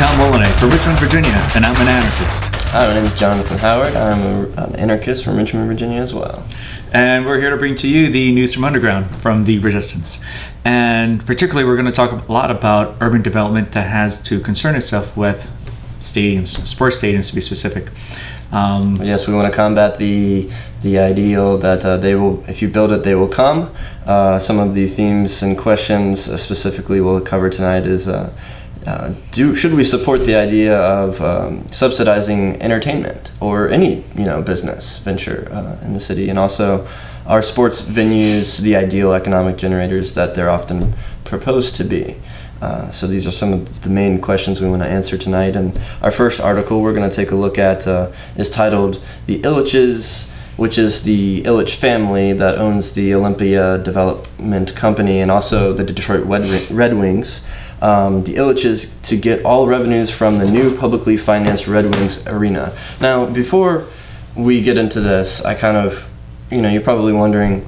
Kal Molinet for Richmond, Virginia, and I'm an anarchist. Hi, my name is Jonathan Howard. I'm an anarchist from Richmond, Virginia as well. And we're here to bring to you the news from underground from The Resistance. And particularly we're going to talk a lot about urban development that has to concern itself with stadiums, sports stadiums to be specific. Yes, we want to combat the ideal that they will, if you build it, they will come. Some of the themes and questions specifically we'll cover tonight is should we support the idea of subsidizing entertainment or any business venture in the city, and also are sports venues the ideal economic generators that they're often proposed to be? So these are some of the main questions we want to answer tonight. And our first article we're going to take a look at is titled "The Ilitches," which is the Ilitch family that owns the Olympia Development Company and also the Detroit Red Wings. The Ilitches to get all revenues from the new publicly financed Red Wings Arena. Now, before we get into this, I kind of, you're probably wondering,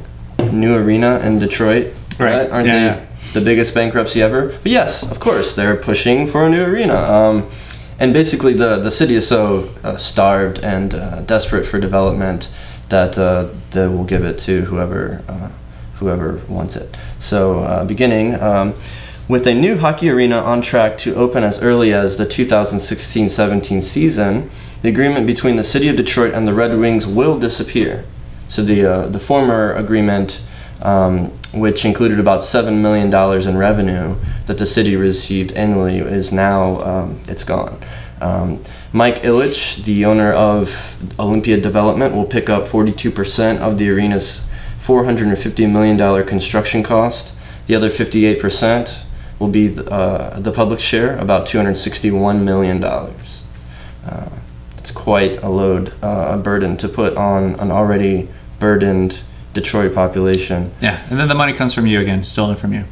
new arena in Detroit, right? Aren't they the biggest bankruptcy ever? But yes, of course, they're pushing for a new arena. And basically the city is so starved and desperate for development that they will give it to whoever, whoever wants it. So beginning with a new hockey arena on track to open as early as the 2016-17 season, the agreement between the city of Detroit and the Red Wings will disappear. So the former agreement, which included about $7 million in revenue that the city received annually, is now, it's gone. Mike Ilitch, the owner of Olympia Development, will pick up 42% of the arena's $450 million construction cost. The other 58% will be the public share, about $261 million. It's quite a load, a burden to put on an already burdened Detroit population. Yeah, and then the money comes from you again, stolen from you.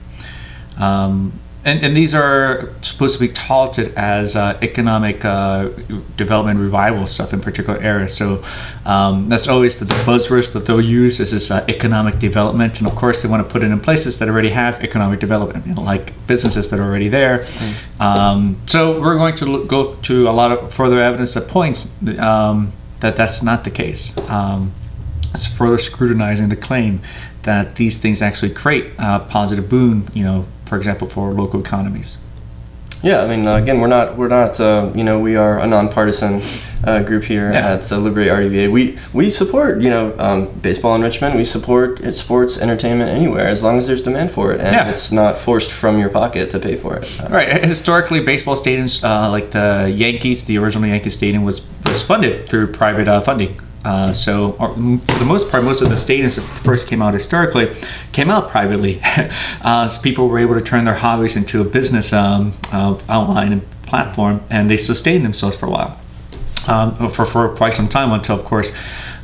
And these are supposed to be touted as economic development revival stuff in particular areas. So that's always the buzzwords that they'll use, is this economic development. And of course, they want to put it in places that already have economic development, like businesses that are already there. Mm. So we're going to go to a lot of further evidence that points that that's not the case. It's further scrutinizing the claim that these things actually create a positive boon, for example, for local economies. Yeah, I mean, again, we're not, we are a nonpartisan group here at Liberate RVA. We support, baseball in Richmond. We support sports, entertainment anywhere, as long as there's demand for it and it's not forced from your pocket to pay for it. Right. Historically, baseball stadiums like the Yankees, the original Yankee Stadium was funded through private funding. So for the most part, most of the stadiums that first came out historically came out privately. So people were able to turn their hobbies into a business outline and platform, and they sustained themselves for a while, for quite some time, until, of course,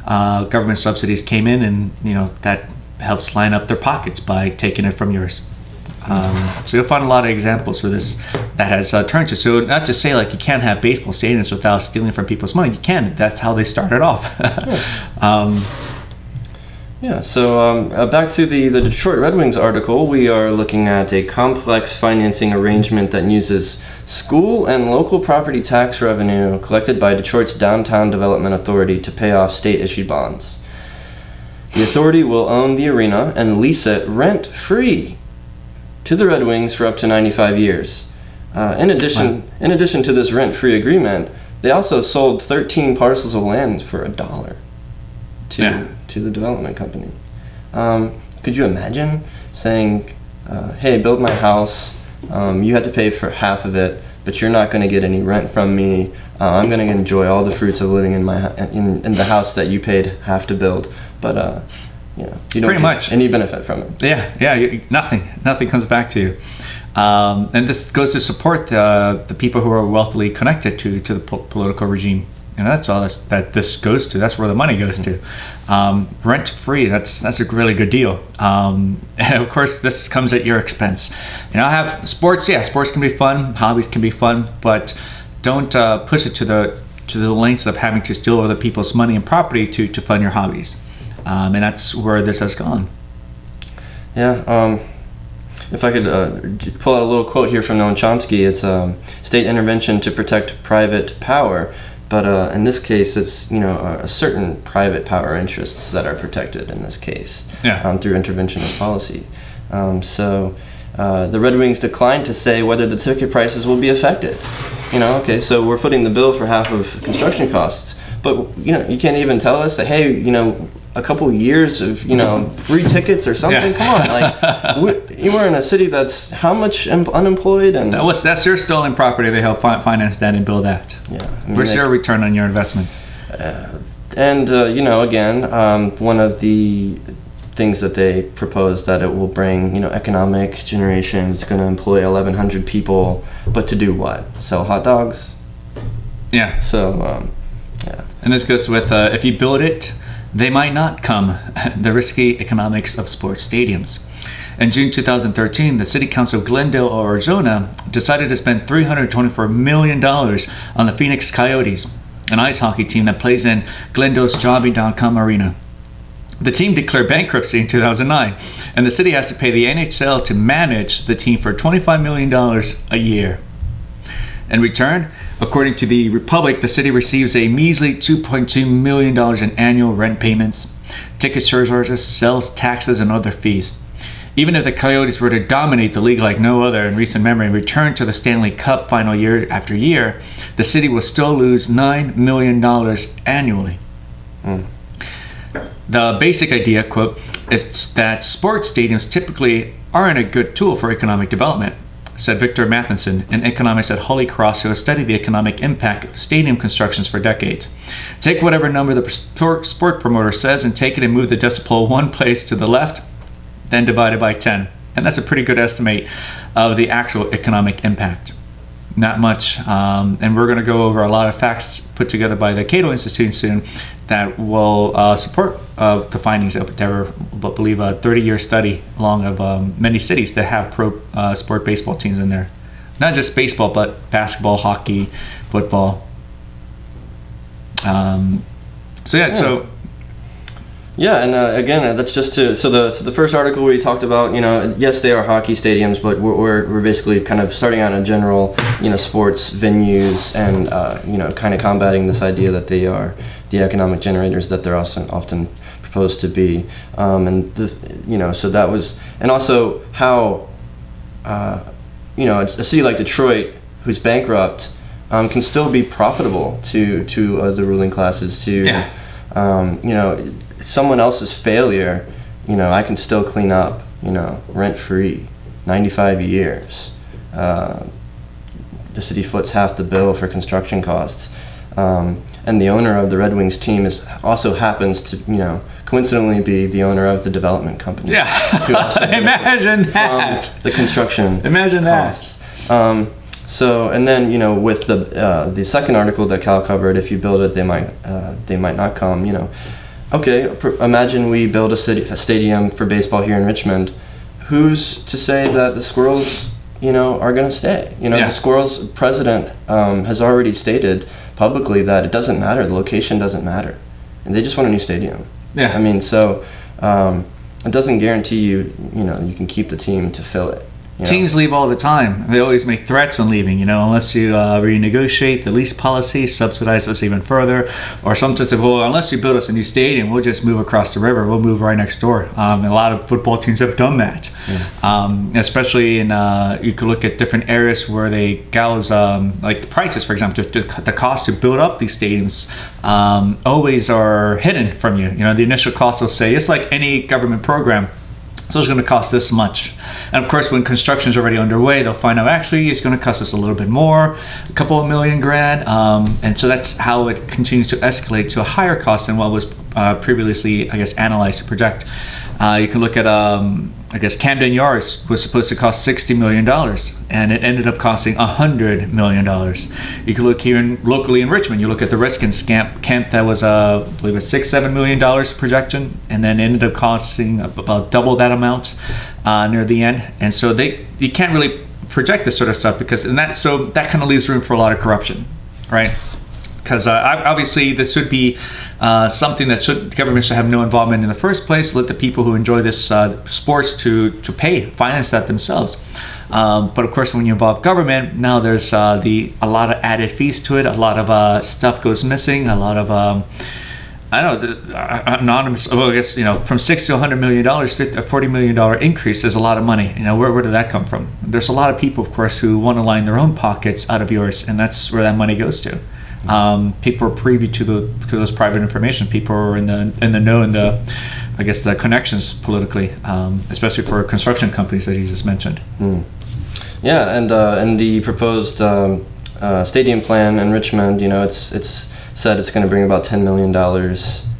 government subsidies came in, and that helps line up their pockets by taking it from yours. So you'll find a lot of examples for this that has turned to. So not to say like you can't have baseball stadiums without stealing from people's money. You can. That's how they started off. Back to the Detroit Red Wings article, we are looking at a complex financing arrangement that uses school and local property tax revenue collected by Detroit's Downtown Development Authority to pay off state-issued bonds. The authority will own the arena and lease it rent-free to the Red Wings for up to 95 years. In addition to this rent-free agreement, they also sold 13 parcels of land for $1 to the development company. Could you imagine saying, hey, build my house, you had to pay for half of it, but you're not going to get any rent from me. I'm going to enjoy all the fruits of living in my in the house that you paid half to build, but you don't get any benefit from it. Nothing comes back to you. And this goes to support the people who are wealthily connected to the political regime. And that's all that this goes to. That's where the money goes to. Rent free, that's a really good deal. And of course, this comes at your expense. I have sports, sports can be fun, hobbies can be fun, but don't push it to the lengths of having to steal other people's money and property to fund your hobbies. And that's where this has gone. If I could pull out a little quote here from Noam Chomsky, it's state intervention to protect private power. But in this case, it's a certain private power interests that are protected in this case through intervention and policy. So the Red Wings declined to say whether the ticket prices will be affected. Okay, so we're footing the bill for half of construction costs, but you can't even tell us that, hey, a couple years of free tickets or something. Come on, like you were in a city that's how much unemployed, and that's your stolen property. They help finance that and build that. Where's your return on your investment? One of the things that they propose that it will bring, economic generation. It's going to employ 1,100 people, but to do what? Sell hot dogs. Yeah. So, And this goes with if you build it, they might not come. The risky economics of sports stadiums. In June 2013, the City Council of Glendale, Arizona, decided to spend $324 million on the Phoenix Coyotes, an ice hockey team that plays in Glendale's Jobby.com Arena. The team declared bankruptcy in 2009, and the city has to pay the NHL to manage the team for $25 million a year. In return, according to the Republic, the city receives a measly $2.2 million in annual rent payments, ticket surcharges, sales taxes, and other fees. Even if the Coyotes were to dominate the league like no other in recent memory and return to the Stanley Cup final year after year, the city will still lose $9 million annually. The basic idea, quote, is that sports stadiums typically aren't a good tool for economic development, said Victor Matheson, an economist at Holy Cross who has studied the economic impact of stadium constructions for decades. Take whatever number the sport promoter says and take it and move the decimal one place to the left, then divide it by 10. And that's a pretty good estimate of the actual economic impact. Not much, and we're going to go over a lot of facts put together by the Cato Institute soon that will support the findings of their, I believe, a 30-year study long of many cities that have pro sport baseball teams in there. Not just baseball, but basketball, hockey, football. Again, that's just to so the first article we talked about, yes, they are hockey stadiums, but we're basically kind of starting out in general, sports venues, and kind of combating this idea that they are the economic generators that they're often proposed to be, and this, so that was, and also how, a city like Detroit, who's bankrupt, can still be profitable to the ruling classes, to someone else's failure, I can still clean up, rent-free, 95 years. The city foots half the bill for construction costs. And the owner of the Red Wings team also happens to, coincidentally be the owner of the development company. Yeah, imagine that. From the construction costs. And then, with the second article that Kal covered, if you build it, they might not come, Okay, imagine we build a stadium for baseball here in Richmond. Who's to say that the squirrels, are going to stay? The squirrels president has already stated publicly that it doesn't matter. The location doesn't matter. And they just want a new stadium. Yeah. I mean, so it doesn't guarantee you, you can keep the team to fill it. Teams leave all the time. They always make threats on leaving, unless you renegotiate the lease policy, subsidize us even further, or sometimes, well, unless you build us a new stadium, we'll just move across the river. We'll move right next door. A lot of football teams have done that, especially in, you could look at different areas where they gouge, like the prices, for example, the cost to build up these stadiums always are hidden from you. The initial cost will say, it's like any government program. So it's going to cost this much. And of course, when construction is already underway, they'll find out actually it's going to cost us a little bit more, a couple of million grand. And so that's how it continues to escalate to a higher cost than what was previously, analyzed to project. You can look at, Camden Yards was supposed to cost $60 million, and it ended up costing $100 million. You can look here locally in Richmond. You look at the Ruskins camp that was, I believe, a $6-7 million projection, and then ended up costing about double that amount near the end. And so you can't really project this sort of stuff because that kind of leaves room for a lot of corruption, right? because obviously this should be something that government should have no involvement in the first place. Let the people who enjoy this sports to pay, finance that themselves. But of course, when you involve government, now there's a lot of added fees to it. A lot of stuff goes missing. A lot of I don't know, anonymous. Well, I guess, you know, from $6 to $100 million, $40 million increase is a lot of money. You know, where did that come from? There's a lot of people, of course, who want to line their own pockets out of yours, and that's where that money goes to. People are privy to those private information. People are in the know, and I guess the connections politically, especially for construction companies that you just mentioned. Mm. Yeah, and the proposed stadium plan in Richmond, you know, it's said it's going to bring about $10 million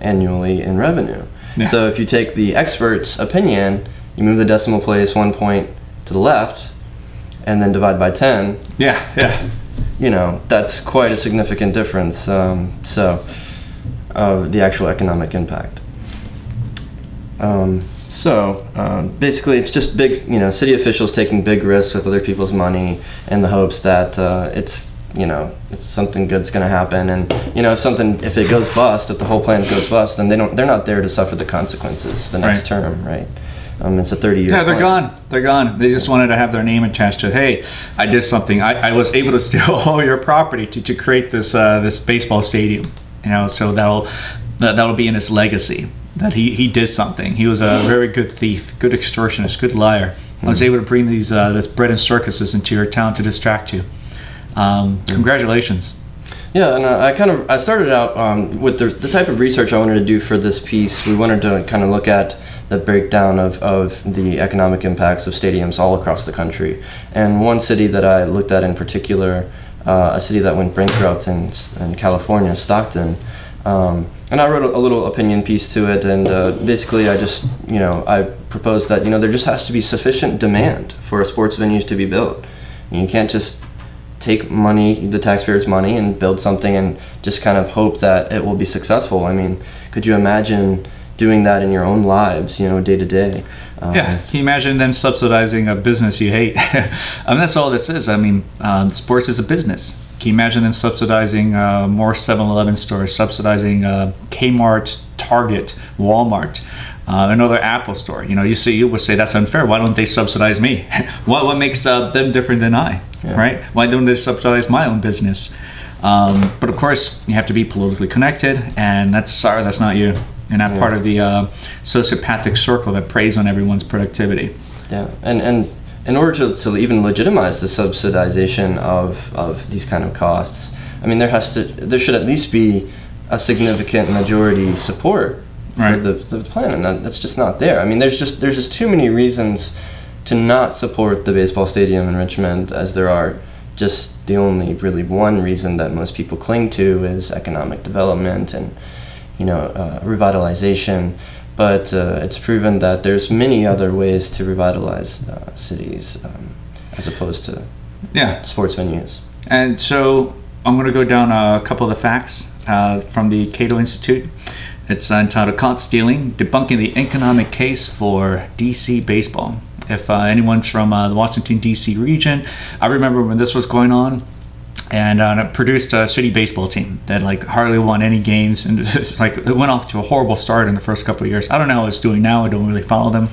annually in revenue. Yeah. So if you take the expert's opinion, you move the decimal place 1 point to the left, and then divide by 10. Yeah, yeah. You know, that's quite a significant difference. The actual economic impact. Basically, it's just big, you know, city officials taking big risks with other people's money in the hopes that you know, it's something good's going to happen, and you know, if it goes bust, if the whole plan goes bust, then they're not there to suffer the consequences the next term, right? It's a 30-year. Yeah, they're gone. They're gone. They just wanted to have their name attached to it. Hey, I did something. I was able to steal all your property to create this this baseball stadium. You know, so that'll be in his legacy that he did something. He was a very good thief, good extortionist, good liar. I was able to bring these this bread and circuses into your town to distract you. Congratulations. Yeah, and I started out with the type of research I wanted to do for this piece. We wanted to kind of look at the breakdown of the economic impacts of stadiums all across the country. And one city that I looked at in particular, a city that went bankrupt in California, Stockton. And I wrote a little opinion piece to it, and basically I just, you know, I proposed that, you know, there just has to be sufficient demand for sports venues to be built. And you can't just take money, the taxpayers' money, and build something and just kind of hope that it will be successful. I mean, could you imagine doing that in your own lives, you know, day to day? Yeah, can you imagine them subsidizing a business you hate? I mean, that's all this is. I mean, sports is a business. Can you imagine them subsidizing more 7-Eleven stores, subsidizing Kmart, Target, Walmart, another Apple store? You know, you would say that's unfair. Why don't they subsidize me? What makes them different than I? Yeah. Right? Why don't they subsidize my own business? But of course, you have to be politically connected, and that's not you. You're not part of the sociopathic circle that preys on everyone's productivity. Yeah, and in order to even legitimize the subsidization of these kind of costs, I mean, there should at least be a significant majority support for the plan, and that's just not there. I mean, there's just too many reasons to not support the baseball stadium in Richmond, as there are just the only really one reason that most people cling to is economic development and, you know, revitalization. But it's proven that there's many other ways to revitalize cities as opposed to sports venues. And so I'm going to go down a couple of the facts from the Cato Institute. It's entitled "Caught Stealing: Debunking the Economic Case for D.C. Baseball." If anyone's from the Washington, D.C. region, I remember when this was going on, and it produced a shitty baseball team that like hardly won any games, and like it went off to a horrible start in the first couple of years. I don't know how it's doing now. I don't really follow them,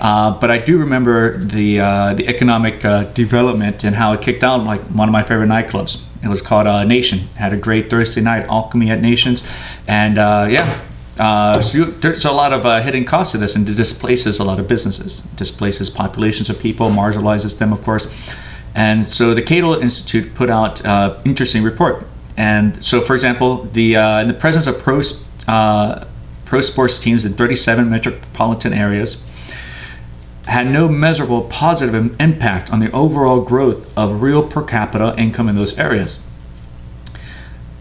but I do remember the economic development and how it kicked out like one of my favorite nightclubs. It was called Nation. It had a great Thursday night, Alchemy at Nations, and so there's a lot of hidden costs to this, and it displaces a lot of businesses, displaces populations of people, marginalizes them, of course. And so the Cato Institute put out an interesting report. And so, for example, in the presence of pro sports teams in 37 metropolitan areas had no measurable positive impact on the overall growth of real per capita income in those areas.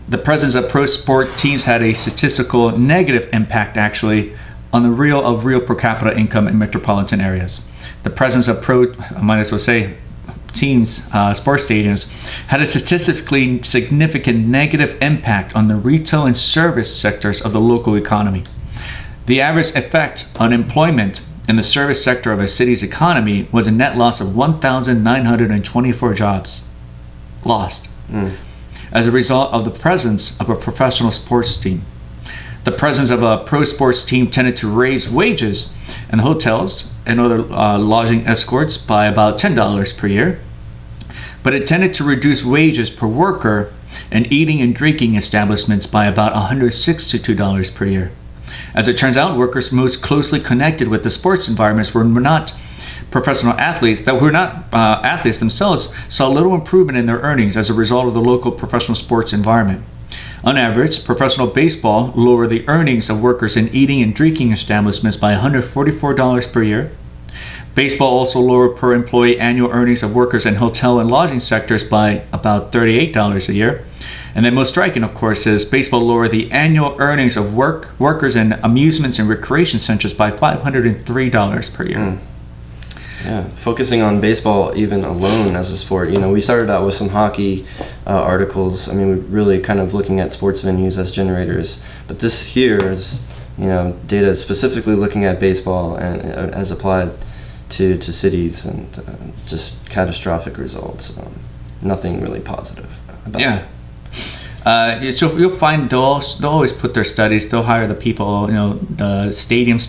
The presence of pro sport teams had a statistical negative impact, actually, on the real per capita income in metropolitan areas. The presence of I might as well say, teams, sports stadiums, had a statistically significant negative impact on the retail and service sectors of the local economy. The average effect on employment in the service sector of a city's economy was a net loss of 1,924 jobs. Lost. Mm. as a result of the presence of a professional sports team. The presence of a pro sports team tended to raise wages and hotels and other lodging escorts by about $10 per year, but it tended to reduce wages per worker and eating and drinking establishments by about $162 per year. As it turns out, workers most closely connected with the sports environments were not professional athletes, that were not athletes themselves, saw little improvement in their earnings as a result of the local professional sports environment. On average, professional baseball lowered the earnings of workers in eating and drinking establishments by $144 per year. Baseball also lowered per employee annual earnings of workers in hotel and lodging sectors by about $38 a year. And then most striking, of course, is baseball lowered the annual earnings of workers in amusements and recreation centers by $503 per year. Yeah, focusing on baseball even alone as a sport, you know, we started out with some hockey articles. I mean, we're really kind of looking at sports venues as generators, but this here is, you know, data specifically looking at baseball and as applied to cities, and just catastrophic results. Nothing really positive about it. So you'll find they'll always put their studies, they'll hire the people, you know, the stadium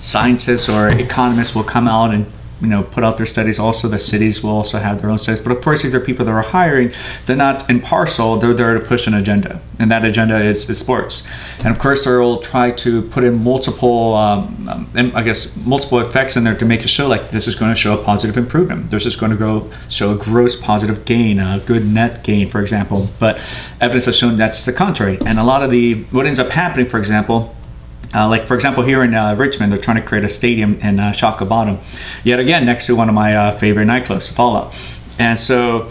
scientists or economists will come out and, you know, put out their studies. Also, the cities will also have their own studies. But of course, these are people that are hiring. They're not impartial. They're there to push an agenda, and that agenda is sports. And of course, they'll try to put in multiple, I guess, multiple effects in there to make it show like this is going to show a positive improvement. This is going to show a gross positive gain, a good net gain, for example. But evidence has shown that's the contrary. And a lot of what ends up happening, for example. Like, for example, here in Richmond, they're trying to create a stadium in Shockoe Bottom, yet again, next to one of my favorite nightclubs, Fallout. And so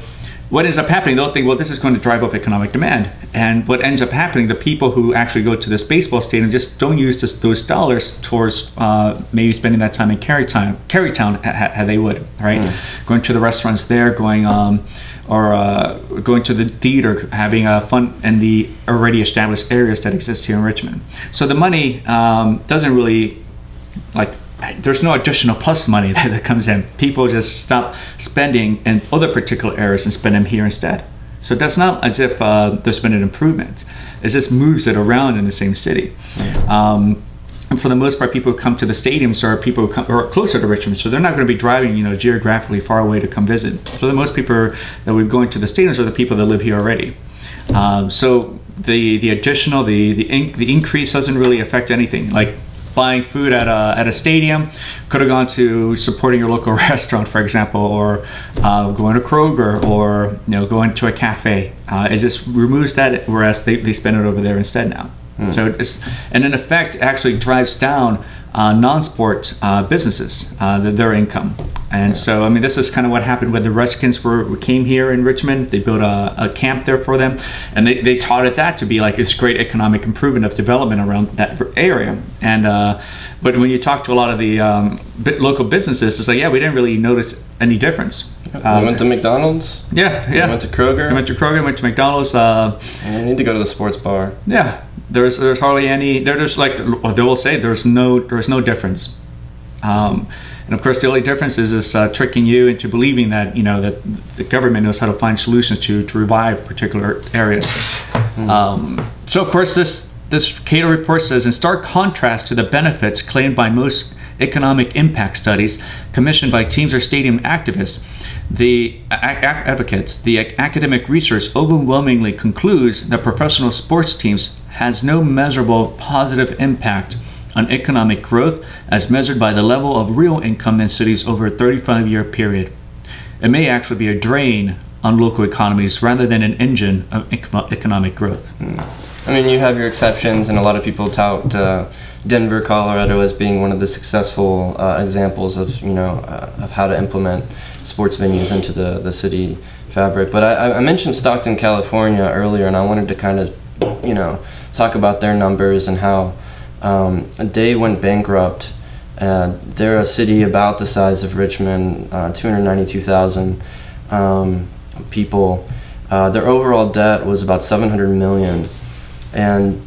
what ends up happening, they'll think, well, this is going to drive up economic demand. And what ends up happening, the people who actually go to this baseball stadium just don't use those dollars towards maybe spending that time in Carytown how they would, right? Going to the restaurants there, going going to the theater, having fun in the already established areas that exist here in Richmond. So the money doesn't really, like, there's no additional plus money that comes in. People just stop spending in other particular areas and spend them here instead. So that's not as if there's been an improvement. It just moves it around in the same city. And for the most part, people who come to the stadiums are people who are closer to Richmond, so they're not going to be driving, you know, geographically far away to come visit. So the most people that we're going to the stadiums are the people that live here already. So the increase doesn't really affect anything. Like buying food at a stadium could have gone to supporting your local restaurant, for example, or going to Kroger, or, you know, going to a cafe. It just removes that, whereas they spend it over there instead now. So it's, and in effect, actually drives down non-sport businesses, their income. And so, I mean, this is kind of what happened when the Ruskins came here in Richmond. They built a camp there for them, and they taught it that to be like this great economic improvement of development around that area. And but when you talk to a lot of the local businesses, it's like, yeah, we didn't really notice any difference. We went to McDonald's. Yeah. We went to Kroger. We went to Kroger. We went to McDonald's. And you need to go to the sports bar. Yeah. There's hardly any. There's like, they will say there's no difference, and of course the only difference is tricking you into believing that, you know, that the government knows how to find solutions to revive particular areas. So of course this Cato report says, in stark contrast to the benefits claimed by most economic impact studies commissioned by teams or stadium activists, the academic research overwhelmingly concludes that professional sports teams has no measurable positive impact on economic growth as measured by the level of real income in cities over a 35-year period. It may actually be a drain on local economies rather than an engine of economic growth. I mean, you have your exceptions, and a lot of people tout Denver, Colorado as being one of the successful examples of, you know, of how to implement sports venues into the city fabric. But I mentioned Stockton, California earlier, and I wanted to kind of, you know, talk about their numbers and how they went bankrupt. They're a city about the size of Richmond, 292,000 people. Their overall debt was about $700 million, and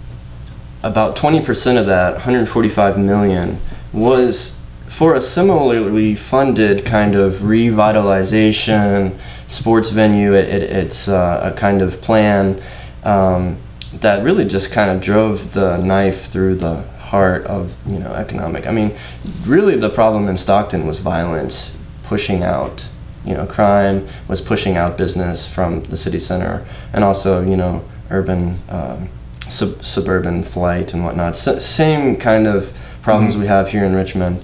about 20% of that, $145 million, was for a similarly funded kind of revitalization sports venue, it's a kind of plan that really just kind of drove the knife through the heart of, you know, economic. I mean, really the problem in Stockton was violence pushing out, you know, crime was pushing out business from the city center, and also, you know, urban, suburban flight and whatnot. So, same kind of problems we have here in Richmond.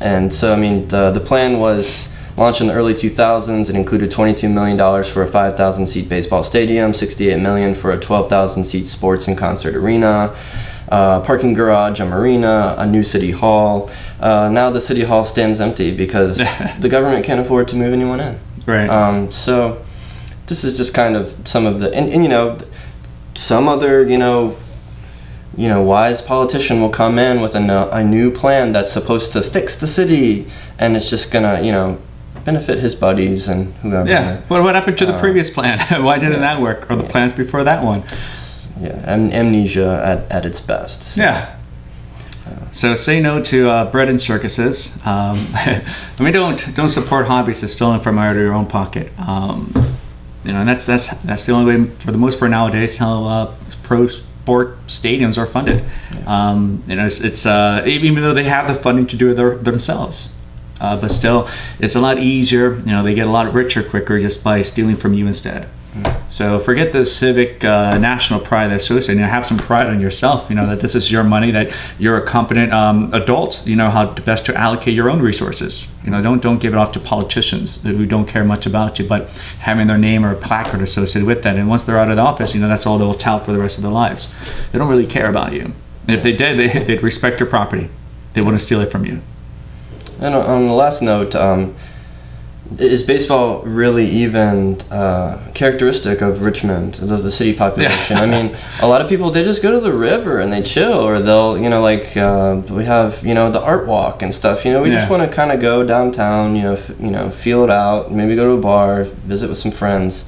And so, I mean, the plan was launched in the early 2000s. It included $22 million for a 5,000-seat baseball stadium, $68 million for a 12,000-seat sports and concert arena, parking garage, a marina, a new city hall. Now the city hall stands empty because the government can't afford to move anyone in. Right. So this is just kind of some of the, and you know, some other, you know, wise politician will come in with a new plan that's supposed to fix the city, and it's just gonna, you know, benefit his buddies and whoever. Yeah. What happened to the previous plan? Why didn't that work? Or the plans before that one? It's, amnesia at its best. So. Yeah. So say no to bread and circuses. I mean, don't support hobbies that's stolen from out of your own pocket. You know, and that's the only way for the most part nowadays how pro sport stadiums are funded. Yeah. You know, it's even though they have the funding to do it themselves. But still, it's a lot easier. You know, they get a lot richer quicker just by stealing from you instead. So forget the civic national pride that's associated. You know, have some pride on yourself. You know that this is your money. That you're a competent adult. You know how best to allocate your own resources. You know, don't give it off to politicians who don't care much about you, but having their name or a placard associated with that. And once they're out of the office, you know that's all they'll tout for the rest of their lives. They don't really care about you. And if they did, they'd respect your property. They wouldn't steal it from you. And on the last note, is baseball really even characteristic of Richmond, the city population? Yeah. I mean, a lot of people, they just go to the river and they chill, or they'll, you know, like we have, you know, the art walk and stuff. You know, we just want to kind of go downtown, you know, feel it out, maybe go to a bar, visit with some friends.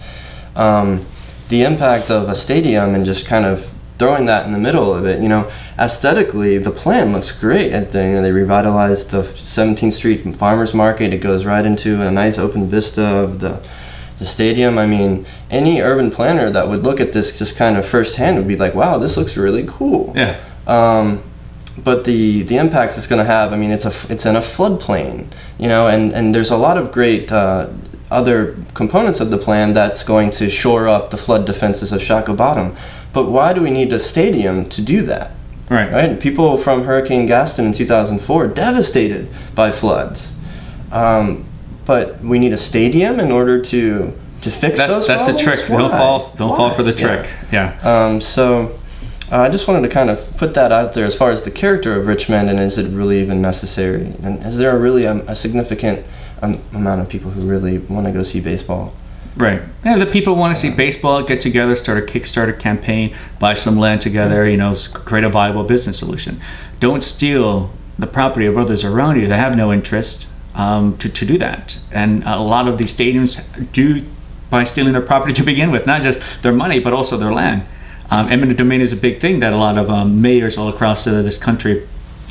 The impact of a stadium and just kind of throwing that in the middle of it, you know, aesthetically, the plan looks great. And they, you know, they revitalized the 17th Street Farmers Market. It goes right into a nice open vista of the stadium. I mean, any urban planner that would look at this just kind of firsthand would be like, wow, this looks really cool. Yeah. But the impacts it's going to have, I mean, it's in a floodplain, you know, and there's a lot of great other components of the plan that's going to shore up the flood defenses of Shockoe Bottom. But why do we need a stadium to do that? Right. Right? People from Hurricane Gaston in 2004 devastated by floods. But we need a stadium in order to fix those problems? That's the trick. Don't fall for the trick. Yeah. So I just wanted to kind of put that out there as far as the character of Richmond, and is it really even necessary? And is there really a significant amount of people who really want to go see baseball? Right. Yeah, the people want to see baseball, get together, start a Kickstarter campaign, buy some land together, you know, create a viable business solution. Don't steal the property of others around you. They have no interest to do that. And a lot of these stadiums do by stealing their property to begin with, not just their money, but also their land. Eminent domain is a big thing that a lot of mayors all across this country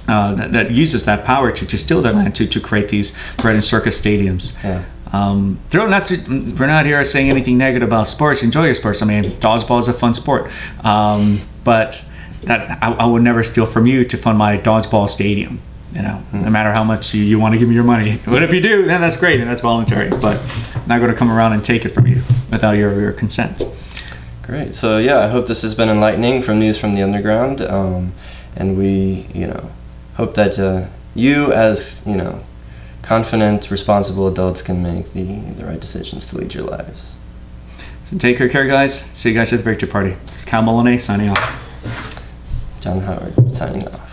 that uses that power to steal their land, to create these bread and circus stadiums. Yeah. We're not here saying anything negative about sports. Enjoy your sports. I mean, dodgeball is a fun sport, but I would never steal from you to fund my dodgeball stadium. You know, no matter how much you want to give me your money. But if you do, then that's great and that's voluntary. But I'm not going to come around and take it from you without your consent. Great. So yeah, I hope this has been enlightening from News from the Underground, and we, you know, hope that you, as you know, confident, responsible adults can make the right decisions to lead your lives. So take good care, guys. See you guys at the victory party. It's Kal Molinet signing off. John Howard signing off.